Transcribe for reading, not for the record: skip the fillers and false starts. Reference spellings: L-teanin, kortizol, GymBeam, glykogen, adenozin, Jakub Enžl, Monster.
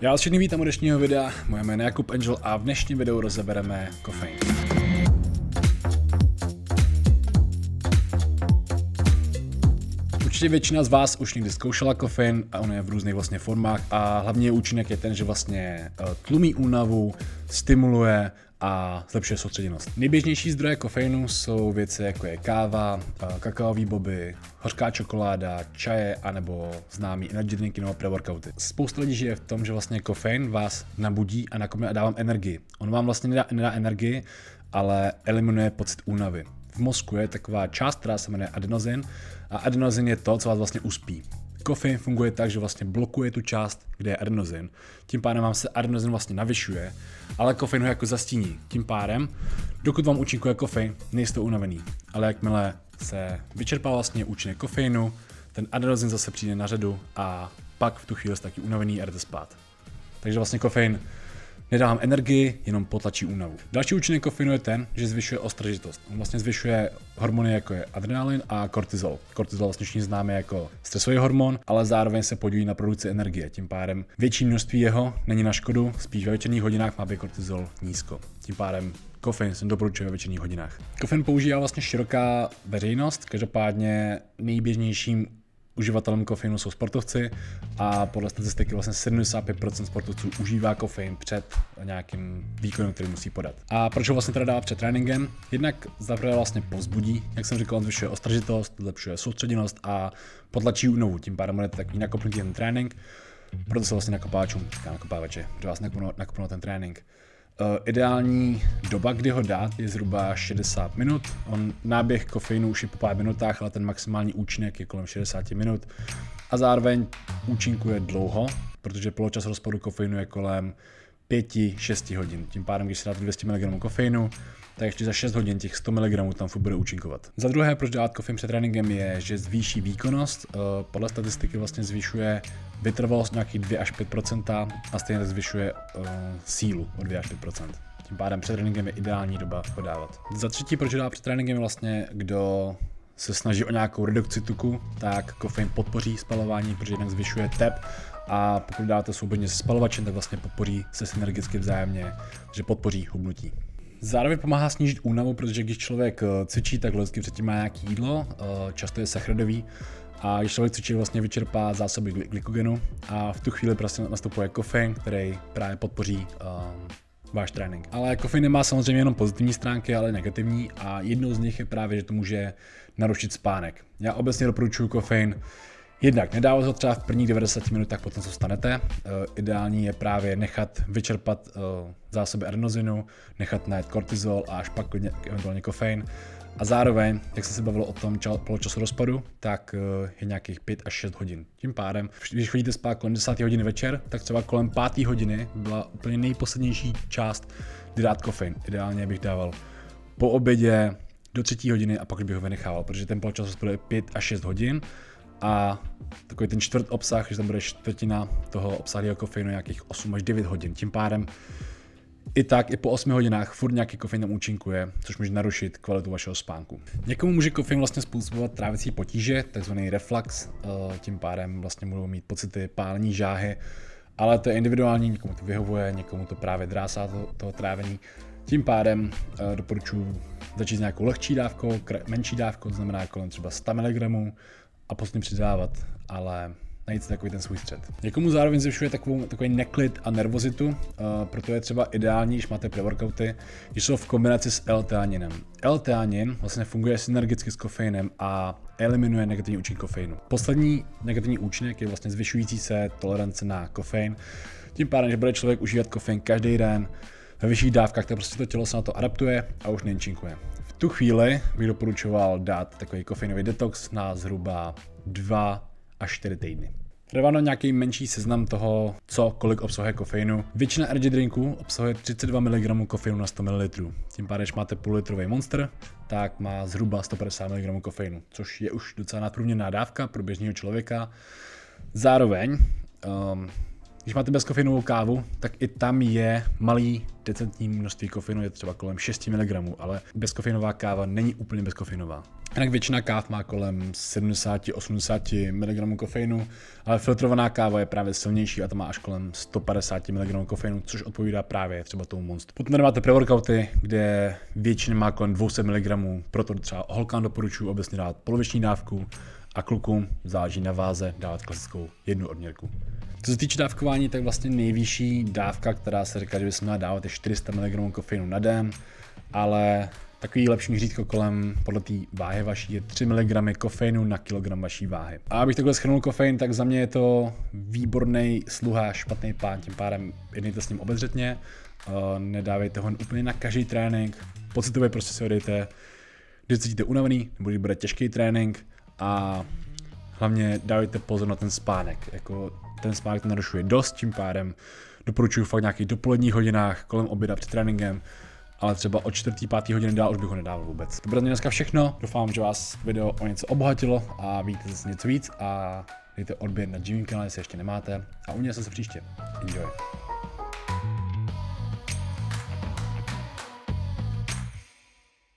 Já vás všechny vítám u dnešního videa, moje jméno je Jakub Enžl a v dnešním videu rozebereme kofein. Určitě většina z vás už někdy zkoušela kofein a on je v různých vlastně formách a hlavně účinek je ten, že vlastně tlumí únavu, stimuluje a zlepšuje soustředěnost. Nejběžnější zdroje kofeinu jsou věci jako je káva, kakaový boby, hořká čokoláda, čaje anebo známý energy drinky nebo pre-workouty. Spousta lidí žije v tom, že vlastně kofein vás nabudí a nakopne a dávám energii. On vám vlastně nedá energii, ale eliminuje pocit únavy. V mozku je taková část, která se jmenuje adenozin a adenozin je to, co vás vlastně uspí. Kofein funguje tak, že vlastně blokuje tu část, kde je adenozin. Tím pádem vám se adenozin vlastně navyšuje, ale kofein ho jako zastíní. Tím pádem, dokud vám účinkuje kofein, nejste unavený. Ale jakmile se vyčerpá vlastně účinek kofeinu, ten adenozin zase přijde na řadu a pak v tu chvíli jste taky unavený a jdete spát. Takže vlastně kofein nedá vám energii, jenom potlačí únavu. Další účinek kofeinu je ten, že zvyšuje ostražitost. On vlastně zvyšuje hormony jako je adrenalin a kortizol. Kortizol vlastně všichni známe jako stresový hormon, ale zároveň se podílí na produkci energie. Tím pádem větší množství jeho není na škodu, spíš ve večerních hodinách má být kortizol nízko. Tím pádem kofein se doporučuje ve večerních hodinách. Kofein používá vlastně široká veřejnost, každopádně nejběžnějším uživatelem kofeinu jsou sportovci a podle statistiky vlastně 75% sportovců užívá kofein před nějakým výkonem, který musí podat. A proč ho vlastně teda dává před tréninkem? Jednak zaprvé vlastně povzbudí, jak jsem říkal, zvyšuje ostražitost, zlepšuje soustředěnost a potlačí únavu, tím pádem budete takový nakopnutý ten trénink, proto se vlastně nakopáčům říká nakopávače, protože vás nakopnou ten trénink. Ideální doba, kdy ho dát, je zhruba 60 minut. On náběh kofeinu už je po pár minutách, ale ten maximální účinek je kolem 60 minut. A zároveň účinkuje dlouho, protože poločas rozpadu kofeinu je kolem 5-6 hodin. Tím pádem, když se dáte 200 mg kofeinu, tak ještě za 6 hodin těch 100 mg tam furt bude účinkovat. Za druhé, proč dát kofein před tréninkem je, že zvýší výkonnost. Podle statistiky vlastně zvyšuje vytrvalost nějakých 2–5% a stejně tak zvyšuje sílu o 2–5%. Tím pádem před tréninkem je ideální doba podávat. Za třetí, proč dá před tréninkem vlastně, kdo se snaží o nějakou redukci tuku, tak kofein podpoří spalování, protože jednak zvyšuje tep a pokud dáte soubežně se spalovačem, tak vlastně podpoří se synergicky vzájemně, že podpoří hubnutí. Zároveň pomáhá snížit únavu, protože když člověk cvičí, tak logicky předtím má nějaké jídlo, často je sacharidový a když člověk cvičí, vlastně vyčerpá zásoby glykogenu a v tu chvíli prostě nastupuje kofein, který právě podpoří váš trénink. Ale kofein nemá samozřejmě jenom pozitivní stránky, ale i negativní a jednou z nich je právě, že to může narušit spánek. Já obecně doporučuji kofein jednak nedávat ho třeba v prvních 90 minutách potom, co vstanete. Ideální je právě nechat vyčerpat zásoby adenozinu, nechat najít kortizol a až pak eventuálně kofein. A zároveň, jak jsem se bavil o tom poločasu rozpadu, tak je nějakých 5–6 hodin. Tím pádem, když chodíte spát kolem 10. hodiny večer, tak třeba kolem 5. hodiny byla úplně nejposlednější část, kdy dát kofein. Ideálně bych dával po obědě do 3. hodiny a pak bych ho vynechával, protože ten poločas rozpadu je 5–6 hodin. A takový ten čtvrt obsah, že tam bude čtvrtina toho obsahu kofeinu nějakých 8–9 hodin. Tím pádem i tak i po 8 hodinách furt nějaký kofein tam účinkuje, což může narušit kvalitu vašeho spánku. Někomu může kofein vlastně způsobovat trávicí potíže, takzvaný reflux, tím pádem vlastně budou mít pocity pálení žáhy, ale to je individuální, někomu to vyhovuje, někomu to právě drásá toho trávení. Tím pádem doporučuji začít s nějakou lehčí dávkou, menší dávkou, to znamená kolem třeba 100 mg. A postupně přidávat, ale najít si takový ten svůj střed. Někomu zároveň zvyšuje takový neklid a nervozitu, proto je třeba ideální, když máte pre-workouty, když jsou v kombinaci s L-teaninem. L-teanin vlastně funguje synergicky s kofeinem a eliminuje negativní účinek kofeinu. Poslední negativní účinek je vlastně zvyšující se tolerance na kofein. Tím pádem, že bude člověk užívat kofein každý den ve vyšších dávkách, tak prostě to tělo se na to adaptuje a už neúčinkuje. V tu chvíli bych doporučoval dát takový kofeinový detox na zhruba 2–4 týdny. Dávám nějaký menší seznam toho, co kolik obsahuje kofeinu. Většina energy drinků obsahuje 32 mg kofeinu na 100 ml. Tím pádem, když máte půllitrový Monster, tak má zhruba 150 mg kofeinu, což je už docela nadprůměrná dávka pro běžného člověka. Zároveň, když máte bezkofeinovou kávu, tak i tam je malý decentní množství kofeinu je třeba kolem 6 mg, ale bezkofeinová káva není úplně bezkofeinová. Jinak většina káv má kolem 70–80 mg kofeinu, ale filtrovaná káva je právě silnější a ta má až kolem 150 mg kofeinu, což odpovídá právě třeba tomu Monstru. Potom máte pre-workouty, kde většina má kolem 200 mg, proto třeba holkám doporučuji obecně dát poloviční dávku a klukům, záleží na váze, dávat klasickou jednu odměrku. Co se týče dávkování, tak vlastně nejvyšší dávka, která se říká, že by se měla dávat, je 400 mg kofeinu na den, ale takový lepší měřítko kolem podle té váhy vaší je 3 mg kofeinu na kilogram vaší váhy. A abych takhle shrnul kofein, tak za mě je to výborný sluha, špatný pán, tím pádem jednejte s ním obezřetně, nedávejte ho úplně na každý trénink, pocitově prostě si ho dejte, když cítíte unavený nebo když bude těžký trénink, a hlavně dávejte pozor na ten spánek, jako ten spánek to narušuje dost, tím pádem doporučuji fakt nějakých dopoledních hodinách, kolem oběda před tréninkem, ale třeba od 4–5 hodiny dál už bych ho nedával vůbec. To bylo dneska všechno, doufám, že vás video o něco obohatilo a víte zase něco víc a dejte odběr na GymBeam kanál, jestli ještě nemáte, a uvidíme se příště. Enjoy!